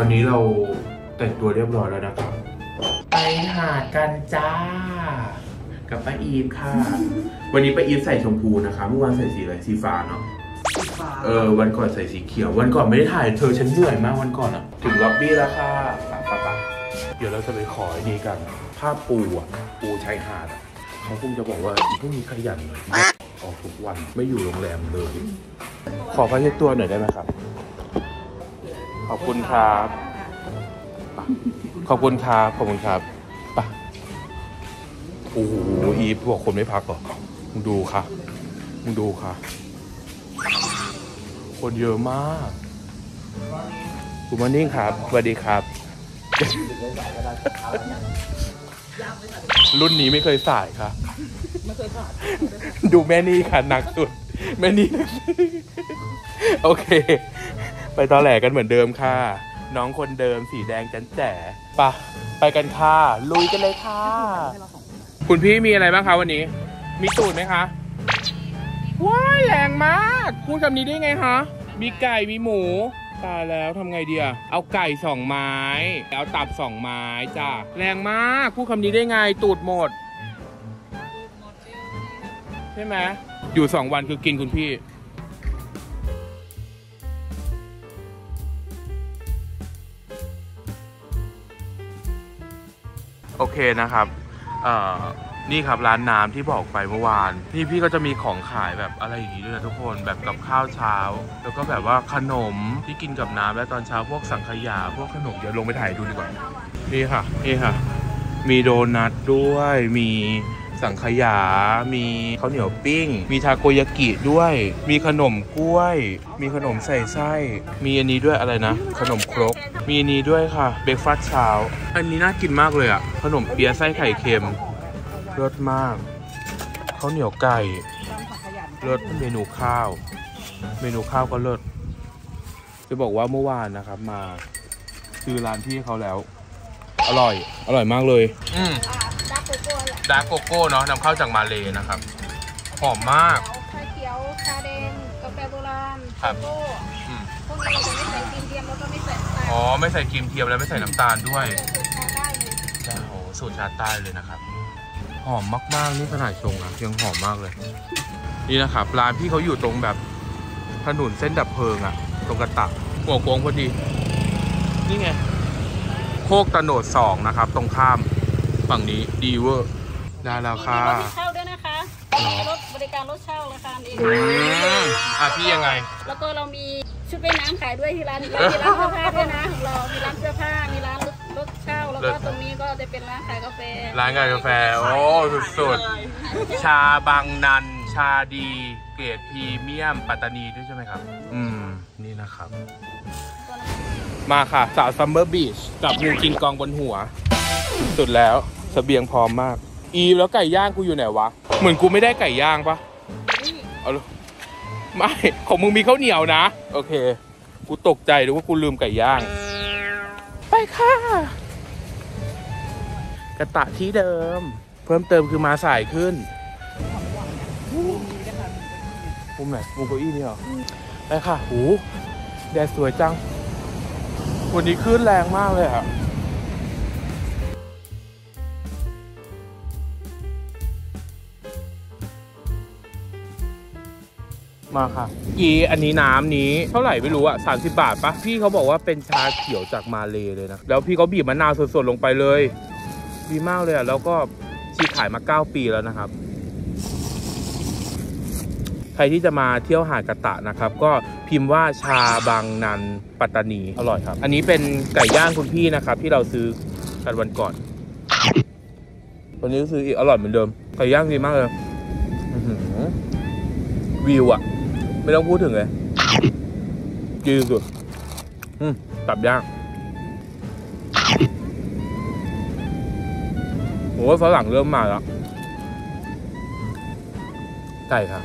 ตอนนี้เราแต่งตัวเรียบร้อยแล้วนะครับไปหากันจ้ากับป้าอีฟค่ะวันนี้ป้าอีฟใส่ชมพูนะคะเมื่อวานใส่สีอะไรสีฟ้าเนาะเออวันก่อนใส่สีเขียววันก่อนไม่ได้ถ่ายเธอฉันเหนื่อยมากวันก่อนอ่ะถึงล็อบบี้แล้วค่ะปะปะเดี๋ยวเราจะไปขอไอ้นี่กันผ้าปูอ่ะปูชายหาดเขาคงจะบอกว่าพวกนี้ขยันเลยออกทุกวันไม่อยู่โรงแรมเลยขอผ้าเช็ดตัวหน่อยได้ไหมครับขอบคุณครับขอบคุณครับขอบคุณครับป่ะโอ้โหอีพวกคนไม่พักหรอมึงดูค่ะมึงดูค่ะคนเยอะมากคุณมานิ่งครับสวัสดีครับรุ่นนี้ไม่เคยสายค่ะดูแม่นี่ค่ะหนักสุดแม่นี่โอเคไปตอแหลกันเหมือนเดิมค่ะน้องคนเดิมสีแดงจันแจ๋ปะไปกันค่ะลุยกันเลยค่ะคุณพี่มีอะไรบ้างคะวันนี้มีตูดไหมคะว้ายแรงมากพูดคำนี้ได้ไงคะมีไก่มีหมูตายแล้วทำไงดีอะเอาไก่สองไม้เอาตับสองไม้จ้ะแรงมากพูดคำนี้ได้ไงตูดหมดใช่ไหมอยู่สองวันคือกินคุณพี่โอเคนะครับนี่ครับร้านน้ำที่บอกไปเมื่อวานนี่พี่ก็จะมีของขายแบบอะไรอย่างนี้ด้วยนะทุกคนแบบกับข้าวเช้าแล้วก็แบบว่าขนมที่กินกับน้ำและตอนเช้าพวกสังขยาพวกขนมเดี๋ยวลงไปถ่ายดูดีกว่านี่ค่ะนี่ค่ะมีโดนัทด้วยมีสังขยามีข้าวเหนียวปิ้งมีทาโกยากิด้วยมีขนมกล้วยมีขนมใส่ไส้มีอันนี้ด้วยอะไรนะขนมครกมีนี้ด้วยค่ะเบรกฟาสต์เช้าอันนี้น่ากินมากเลยอ่ะขนมเปี๊ยะไส้ไข่เค็มเลิศมากข้าวเหนียวไก่เลิศเมนูข้าวเมนูข้าวก็เลิศจะบอกว่าเมื่อวานนะครับมาซื้อร้านพี่เขาแล้ว อร่อยอร่อยมากเลยอืมดาร์กโกโก้เนาะนำเข้าจากมาเลย์นะครับหอมมากชาเขียวชาแดงกาแฟโบราณโกโก้พวกนี้เราจะไม่ใส่ครีมเทียมแล้วก็ไม่ใส่น้ำตาลอ๋อไม่ใส่ครีมเทียมแล้วไม่ใส่น้ำตาลด้วยโอ้โหสูตรชาใต้เลยนะครับหอมมากๆนี่ขนาดชงนะยังหอมมากเลยนี่นะครับร้านพี่เขาอยู่ตรงแบบถนนเส้นดับเพลิงอะตรงกระตักหัวโค้งพอดีนี่ไงโคกตะโหนดสองนะครับตรงข้ามฝั่งนี้ดีเวอร์ได้แล้วค่ะรถเช่าด้วยนะคะรถบริการรถเช่าราคาเองอ่ะพี่ยังไงแล้วก็เรามีชุดว่ายน้ำขายด้วยที่ร้านเรามีร้านเสื้อผ้าด้วยนะของเรามีร้านเสื้อผ้ามีร้านรถเช่าแล้วก็ตรงนี้ก็จะเป็นร้านขายกาแฟร้านขายกาแฟโอ้สุดๆชาบางนันชาดีเกรดพรีเมียมปัตตานีด้วยใช่ไหมครับอืมนี่นะครับมาค่ะสาวซัมเมอร์บีชกับงูกินกองบนหัวสุดแล้วเสบียงพร้อมมากอีแล้วไก่ย่างกูอยู่ไหนวะเหมือนกูไม่ได้ไก่ย่างปะเอาเลยไม่ของมึงมีข้าวเหนียวนะโอเคกูตกใจดูว่ากูลืมไก่ย่างไปค่ะกระตะที่เดิมเพิ่มเติมคือมาสายขึ้นมุมไหนมุมเก้าอี้นี่หรอไปค่ะหูแดดสวยจังวันนี้คลื่นแรงมากเลยอ่ะมาค่ะอีอันนี้น้ำนี้เท่าไหร่ไม่รู้อะสามสิบบาทปะพี่เขาบอกว่าเป็นชาเขียวจากมาเลเลยนะแล้วพี่เขาบีบมะนาวสดๆลงไปเลยดีมากเลยอะแล้วก็ชีขายมาเก้าปีแล้วนะครับใครที่จะมาเที่ยวหาดกะตะนะครับก็พิมพ์ว่าชาบางนันปัตตานีอร่อยครับอันนี้เป็นไก่ย่างคุณพี่นะครับที่เราซื้อกันวันก่อนวันนี้ซื้ออีกอร่อยเหมือนเดิมไก่ย่างดีมากเลยวิวอะไม่ต้องพูดถึงเลยดีสุดตับย่างโอ้ยฝรั่งเริ่มมาแล้วไก่ครับ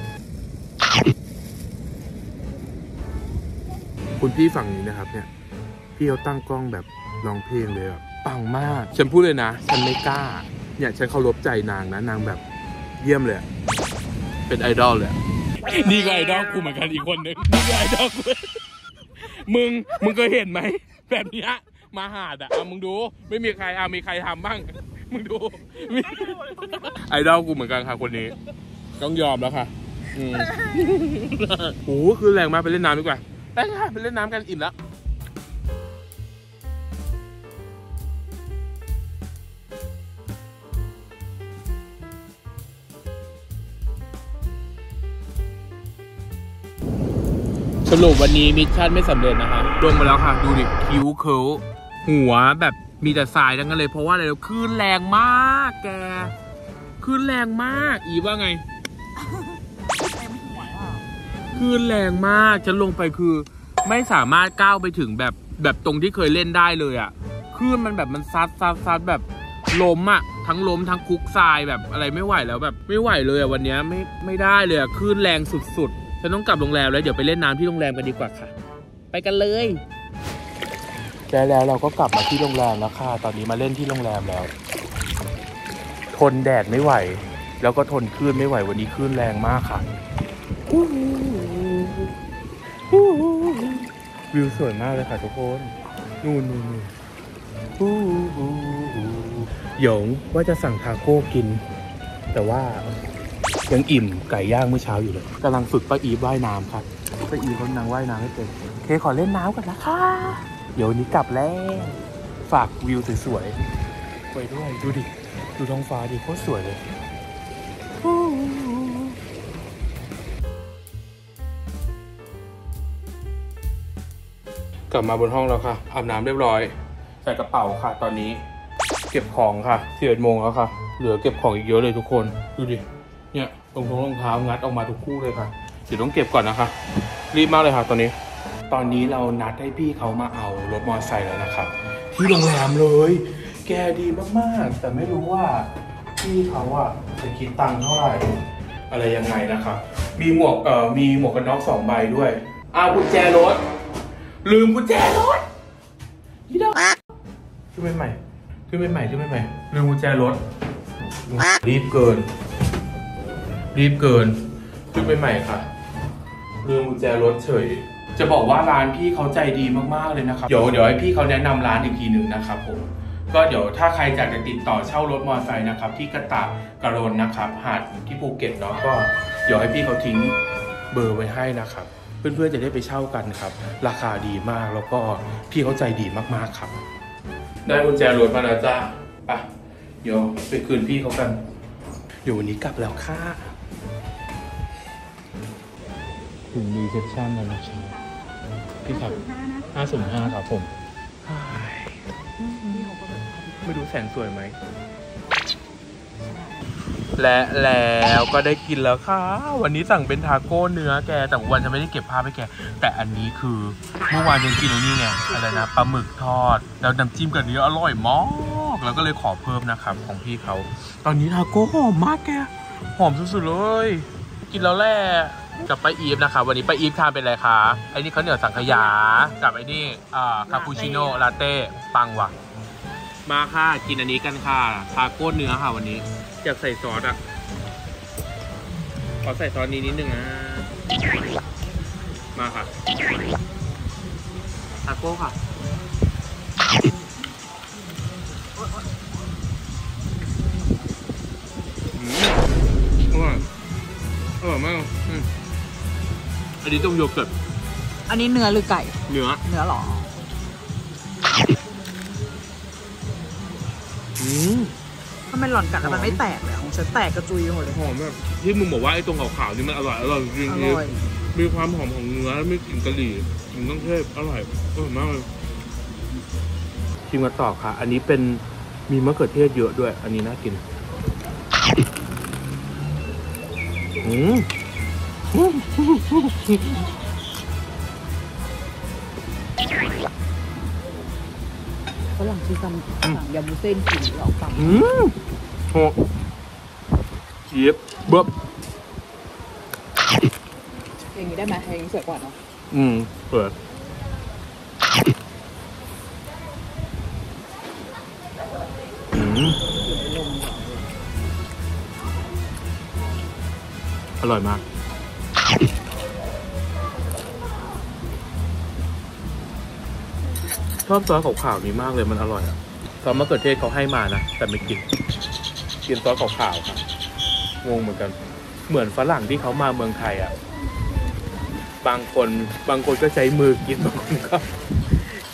คุณพี่ฝั่งนี้นะครับเนี่ยพี่เขาตั้งกล้องแบบร้องเพลงเลยแบบปังมากฉันพูดเลยนะฉันไม่กล้าเนี่ยฉันเคารพใจนางนะนางแบบเยี่ยมเลยเป็นไอดอลเลยนี่ก็ไอดอลกูเหมือนกันอีกคนนึงนี่ก็ไอดอลกูมึงมึงเคยเห็นไหมแบบนี้มาหาดอ่ะมึงดูไม่มีใครอ่ะมีใครทำบ้างมึงดูไอดอลกูเหมือนกันค่ะคนนี้ต้องยอมแล้วค่ะโอ้โหคือแรงมากไปเล่นน้ำดีกว่าไปค่ะไปเล่นน้ำกันอิ่มแล้วสรุปวันนี้มิชชั่นไม่สำเร็จนะคะลงมาแล้วค่ะดูดิคิ้วเคิลหัวแบบมีแต่ทรายทั้งนั้นเลยเพราะว่าอะไรคลื่นแรงมากแกคลื่นแรงมากอีว่าไงคลื่นแรงมากฉันลงไปคือไม่สามารถก้าวไปถึงแบบแบบตรงที่เคยเล่นได้เลยอ่ะคลื่นมันแบบมันซัดซัดซัดแบบล้มอ่ะทั้งล้มทั้งคุกทรายแบบอะไรไม่ไหวแล้วแบบไม่ไหวเลยอ่ะวันนี้ไม่ไม่ได้เลยอ่ะคลื่นแรงสุดๆฉันต้องกลับโรงแรมแล้วเดี๋ยวไปเล่นน้ำที่โรงแรมกันดีกว่าค่ะไปกันเลยได้แล้วเราก็กลับมาที่โรงแรมแล้วค่ะตอนนี้มาเล่นที่โรงแรมแล้วทนแดดไม่ไหวแล้วก็ทนคลื่นไม่ไหววันนี้คลื่นแรงมากค่ะวิวสวยมากเลยค่ะทุกคนนู่นๆหยงว่าจะสั่งทาโก้กินแต่ว่ายังอิ่มไก่ย่างเมื่อเช้าอยู่เลยกำลังฝึกป้าอีว่ายน้ำครับป้าอีเขานางว่ายน้ำไม่เป็นเคขอเล่นน้ำกันนะคะเดี๋ยวนี้กลับแล้วฝากวิวสวยๆไปด้วยดูดิดูท้องฟ้าดิโคตรสวยเลยกลับมาบนห้องแล้วค่ะอาบน้ำเรียบร้อยใส่กระเป๋าค่ะตอนนี้เก็บของค่ะสิบเอ็ดโมงแล้วค่ะเหลือเก็บของอีกเยอะเลยทุกคนดูดิเนี่ยรองเท้ารองเท้างัดออกมาทุกคู่เลยค่ะเดี๋ยวต้องเก็บก่อนนะคะรีบมากเลยค่ะตอนนี้ตอนนี้เรานัดให้พี่เขามาเอารถมอเตอร์ไซค์แล้วนะครับที่โรงแรมเลยแกดีมากๆแต่ไม่รู้ว่าพี่เขาอะจะคิดตังค์เท่าไหร่อะไรยังไงนะครับมีหมวกเอ่อมีหมวกกันน็อกสองใบด้วยเอากุญแจรถลืมกุญแจรถนี่ดอกช่วยใหม่ ขึ้นไปใหม่ขึ้นไปใหม่ลืมกุญแจรถรีบเกินรีบเกินขึ้นไปใหม่ค่ะลืมกุญแจรถเฉยจะบอกว่าร้านพี่เขาใจดีมากๆเลยนะครับเดี๋ยวเดี๋ยวให้พี่เขาแนะนำร้านอีกทีหนึ่งนะครับผมก็เดี๋ยวถ้าใครอยากจะติดต่อเช่ารถมอเตอร์ไซค์นะครับที่กระตะกะโรนนะครับหาดที่ภูเก็ตเนาะก็เดี๋ยวให้พี่เขาทิ้งเบอร์ไว้ให้นะครับเพื่อนๆจะได้ไปเช่ากันครับราคาดีมากแล้วก็พี่เขาใจดีมากๆครับได้กุญแจรถมาแล้วจ้าไปเดี๋ยวไปคืนพี่เขากันเดี๋ยววันนี้กลับแล้วค่ะถึงรีเซพชันแล้วนะครับพี่ครับห้าศูนย์ห้าครับผมไม่รู้แสนสวยไหมและแล้วก็ได้กินแล้วค่ะวันนี้สั่งเป็นทาโก้เนื้อแกแต่วันจะไม่ได้เก็บภาพให้แกแต่อันนี้คือเมื่อวานยังกินแล้วนี่ไงอะไรนะปลาหมึกทอดแล้วน้ำจิ้มกับเนื้ออร่อยมากแล้วก็เลยขอเพิ่มนะครับของพี่เขาตอนนี้ทาโก้หอมมากแกหอมสุดๆเลยกินแล้วแหละกับป้าอีฟนะคะวันนี้ป้าอีฟทานเป็นอะไรคะไอ้นี่ข้าวเหนียวสังขยากับไอ้นี่คาปูชิโน่ลาเต้ปังว่ะมาค่ะกินอันนี้กันค่ะทาโก้เนื้อค่ะวันนี้อยากใส่ซอสอ่ะขอใส่ซอสนี้นิดนึงนะมาค่ะทาโก้ค่ะอร่อยอร่อยมากอันนี้ต้มโยเกิร์ตอันนี้เนื้อหรือไก่เนื้อเนื้อหรอถ้ามันหล่อนกัดแล้วมันไม่แตกเลยของฉันแตกกระจุยหมดเลยหอมแบบที่มึงบอกว่าไอ้ตรงขาวๆนี่มันอร่อยอร่อยจริงๆมีความหอมของเนื้อแล้วไม่กลิ่นกะหรี่กลิ่นเครื่องเทศอร่อยอร่อยมากเลยชิมกันต่อค่ะอันนี้เป็นมีมะเขือเทศเยอะด้วยอันนี้น่ากินอืมฝรั่งที่ทำฝรั่งยาบุเส้นกินหรอกฟังอืมโหเจี๊ยบเบิบอย่างนี้ได้ไหมอย่างนี้สวยกว่าเนาะอืมเปิดอร่อยมากชอบซอสขาวๆนี้มากเลยมันอร่อยอ่ะซอสมะเขือเทศเขาให้มานะแต่ไม่กินกินซอสขาวๆค่ะงงเหมือนกันเหมือนฝรั่งที่เขามาเมืองไทยอ่ะบางคนบางคนก็ใช้มือกินบางคนก็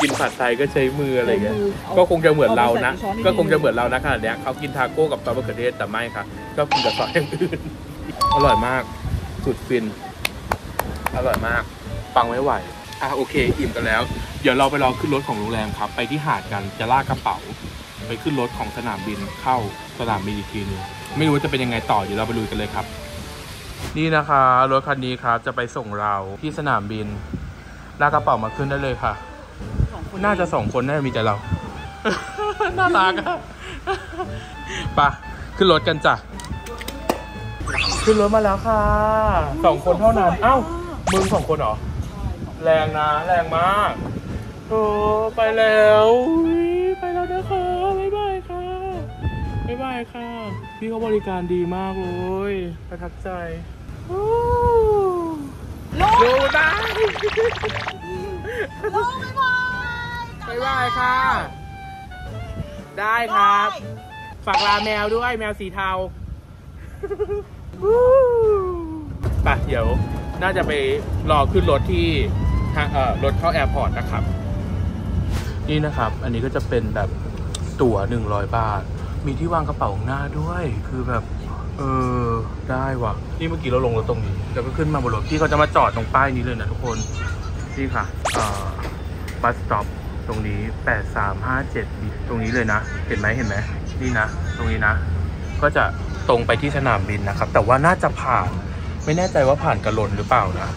กินผัดไทยก็ใช้มืออะไรเงี้ยก็คงจะเหมือนเรานะก็คงจะเหมือนเรานะขนาดนี้เขากินทาโก้กับซอสมะเขือเทศแต่ไม่ค่ะก็กินกับซอสอย่างอื่นอร่อยมากสุดฟินอร่อยมากปังไม่ไหวอ่ะโอเคอิ่มกันแล้วเดี๋ยวเราไปรอขึ้นรถของโรงแรมครับไปที่หาดกันจะลากกระเป๋าไปขึ้นรถของสนามบินเข้าสนามบินอีกทีนึงไม่รู้ว่าจะเป็นยังไงต่อเดี๋ยวเราไปลุยกันเลยครับนี่นะคะรถคันนี้ครับจะไปส่งเราที่สนามบินลากกระเป๋ามาขึ้นได้เลยค่ะน่าจะสองคนน่าจะมีแต่เรา น่ารักอะไปขึ้นรถกันจ้ะขึ้นรถมาแล้วค่ะสองคนเท่านั้นเอ้ามึงสองคนเหรอแรงนะแรงมากโอ้ไปแล้วไปแล้วนะคะบ๊ายบายค่ะบ๊ายบายค่ะพี่เขาบริการดีมากเลยประทับใจลูกได้ลูกบ๊ายบายบ๊ายบายค่ะได้ครับฝากลาแมวด้วยแมวสีเทาไปเดี๋ยวน่าจะไปรอขึ้นรถที่รถเข้าแอร์พอร์ตนะครับนี่นะครับอันนี้ก็จะเป็นแบบตั๋วหนึ่งร้อยบาทมีที่วางกระเป๋าหน้าด้วยคือแบบเออได้ว่ะนี่เมื่อกี้เราลงรถตรงนี้แล้วก็ขึ้นมาบนรถพี่เขาจะมาจอดตรงป้ายนี้เลยนะทุกคนนี่ค่ะบัสสต็อปตรงนี้แปด สาม ห้า เจ็ดตรงนี้เลยนะเห็นไหมเห็นไหมนี่นะตรงนี้นะก็จะตรงไปที่สนามบินนะครับแต่ว่าน่าจะผ่านไม่แน่ใจว่าผ่านกะโรนหรือเปล่านะ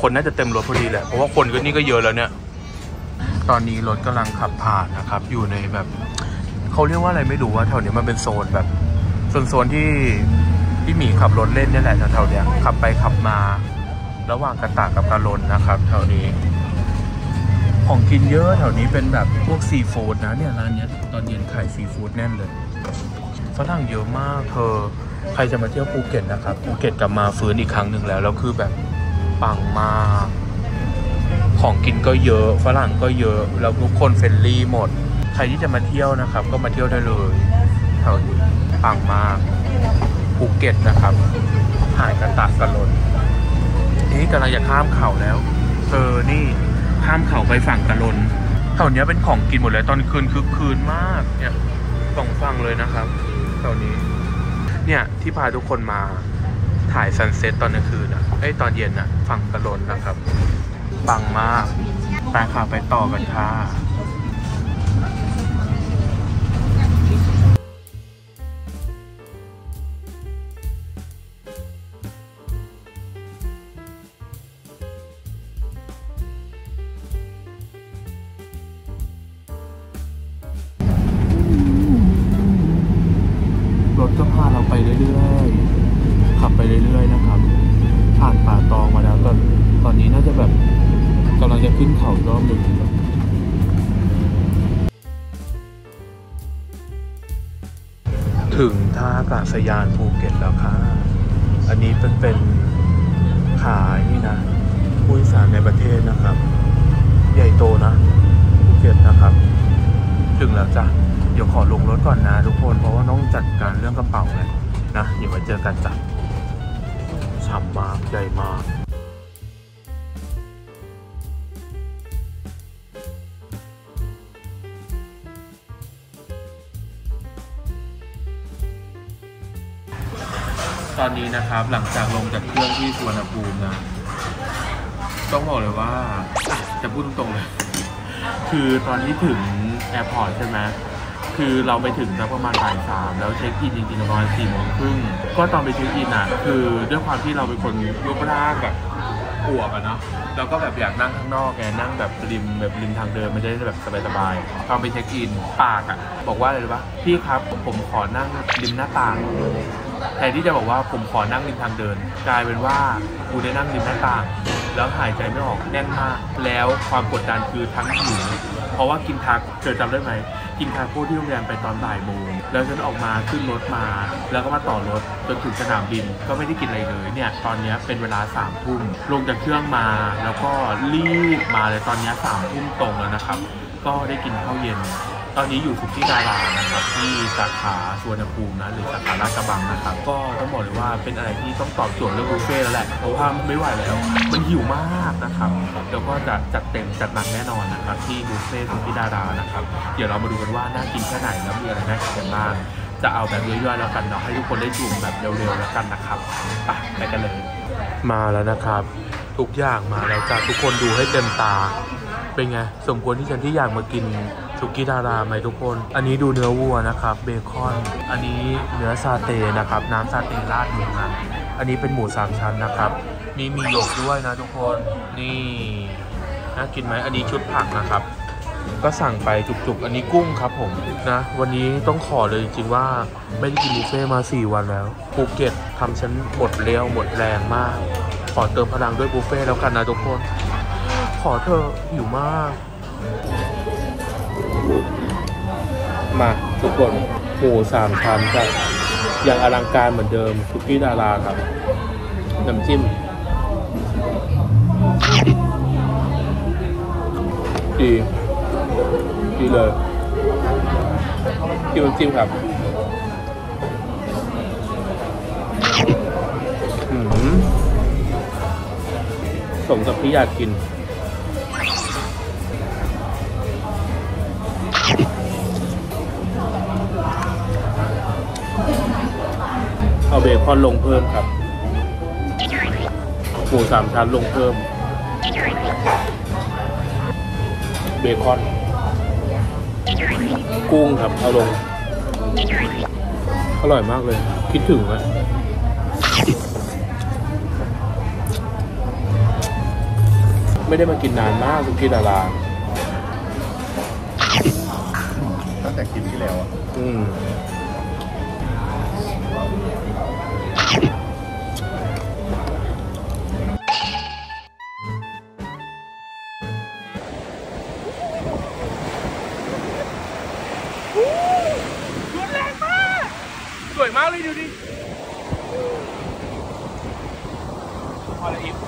คนน่าจะเต็มรถพอดีแหละเพราะว่าคนก็นี่ก็เยอะแล้วเนี่ยตอนนี้รถกำลังขับผ่านนะครับอยู่ในแบบเขาเรียกว่าอะไรไม่รู้ว่าแถวนี้มันเป็นโซนแบบโซนๆที่ที่หมีขับรถเล่นนี่แหละแถวๆเนี้ยขับไปขับมาระหว่างกระตะกับกะโรนนะครับแถวนี้ ของกินเยอะแถวนี้เป็นแบบพวกซีฟู้ดนะเนี่ยร้านเนี้ยตอนเย็นขายซีฟู้ดแน่นเลยฝรั่งเยอะมากเธอใครจะมาเที่ยวภูเก็ตนะครับภูเก็ตกลับมาฟื้นอีกครั้งหนึ่งแล้วแล้วคือแบบปังมากของกินก็เยอะฝรั่งก็เยอะแล้วทุกคนเฟรนลี่หมดใครที่จะมาเที่ยวนะครับก็มาเที่ยวได้เลยแถวนี้ปังมากภูเก็ตนะครับหาดกระตะกระลนนี่กำลังจะข้ามเขาแล้วเธอนี่ข้ามเขาไปฝั่งกระลนแถวนี้เป็นของกินหมดเลยตอนคืนคือคืนมากเนี่ยสองฝั่งเลยนะครับแถวนี้เนี่ยที่พาทุกคนมาถ่ายซันเซ็ตตอนกลางคืนนะไอ้ตอนเย็นนะฝั่งกระลนนะครับปังมากไปค่ะไปต่อกันค่ะรถก็พาเราไปเรื่อยๆขับไปเรื่อยๆนะครับผ่านป่าตองมาแล้วตอนตอนนี้น่าจะแบบกำลังจะขึ้นเขารอบหนึ่งถึงท่าอากาศยานภูเก็ตแล้วค่ะอันนี้เป็นเป็นขายนี่นะผู้โดยสารในประเทศนะครับใหญ่โตนะภูเก็ตนะครับถึงแล้วจ้ะเดี๋ยวขอลงรถก่อนนะทุกคนเพราะว่าต้องจัดการเรื่องกระเป๋าเลยนะเดี๋ยวมาเจอกันจ้ะฉ่ำมากใหญ่มากตอนนี้นะครับหลังจากลงจากเครื่องที่สุวรรณภูมินะต้องบอกเลยว่าจะพูดตรงๆเลยคือตอนที่ถึงแอร์พอร์ตใช่ไหมคือเราไปถึงแล้วประมาณบ่ายสามแล้วเช็คอินจริงๆประมาณสี่โมงครึ่งก็ตอนไปเช็คอินอ่ะคือด้วยความที่เราเป็นคนรูปร่างแบบอวบอ่ะเนาะเราก็แบบอยากนั่งข้างนอกไงนั่งแบบริมแบบริมทางเดินมันจะได้แบบสบายๆตอนไปเช็คอินปากอ่ะบอกว่าอะไรรู้ปะพี่ครับผมขอนั่งริมหน้าต่างแต่ที่จะบอกว่าผมขอนั่งริมทางเดินกลายเป็นว่ากูได้นั่งริมหน้าต่างแล้วหายใจไม่ออกแน่นมากแล้วความกดดันคือทั้งหิวเพราะว่ากินทักเธอจำได้ไหมกินทาโก้ที่โรงแรมไปตอนบ่ายโมงแล้วฉันออกมาขึ้นรถมาแล้วก็มาต่อรถจนถึงสนามบินก็ไม่ได้กินอะไรเลยเนี่ยตอนนี้เป็นเวลาสามทุ่มลงจากเครื่องมาแล้วก็รีบมาเลยตอนนี้สามทุ่มตรงแล้วนะครับก็ได้กินข้าวเย็นตอนนี้อยู่สุกี้ดารานะครับที่สาขาสุวรรณภูมินะหรือสาขาลาดกระบังนะครับก็ต้องบอกเลยว่าเป็นอะไรที่ต้องตอบโจทย์เรื่องบุฟเฟ่แล้วแหละเพราะว่าไม่ไหวแล้วมันหิวมากนะครับแล้วก็จะจัดเต็มจัดหนักแน่นอนนะครับที่บุฟเฟ่สุกี้ดารานะครับเดี๋ยวเรามาดูกันว่าน่ากินแค่ไหนแล้วมีอะไรน่ากินบ้างจะเอาแบบย่อยๆแล้วกันเนาะให้ทุกคนได้จุ่มแบบเร็วๆแล้วกันนะครับไปไปกันเลยมาแล้วนะครับทุกอย่างมาแล้วจ้ะทุกคนดูให้เต็มตาเป็นไงสมควรที่ฉันที่อยากมากินสุกี้ดาราไหมทุกคนอันนี้ดูเนื้อวัวนะครับเบคอนอันนี้เนื้อซาเต้นะครับน้ำซาเต้ราดหมูนะอันนี้เป็นหมูสามชั้นนะครับมีมีหยกด้วยนะทุกคนนี่น่ากินไหมอันนี้ชุดผักนะครับก็สั่งไปจุกๆอันนี้กุ้งครับผมนะวันนี้ต้องขอเลยจริงว่าไม่ได้กินบุฟเฟ่มาสี่วันแล้วภูเก็ตทำฉันหมดเลี้ยวหมดแรงมากขอเติมพลังด้วยบุฟเฟ่แล้วกันนะทุกคนขอเธอหิวมากมาทุกคนหมูสามชั้นจัดอย่างอลังการเหมือนเดิมสุกี้ดาราครับน้ำจิ้มดีดีเลยกินน้ำจิ้มครับสมกับที่อยากกินเอาเบคอนลงเพิ่มครับหมูสามชั้นลงเพิ่มเบคอนกุ้งครับเอาลงอร่อยมากเลยคิดถึงไหมไม่ได้มากินนานมากสุกี้ดาราตั้งแต่กินที่แล้วอ่ะอืม วยมากเลยดูดิพอแล้วอีก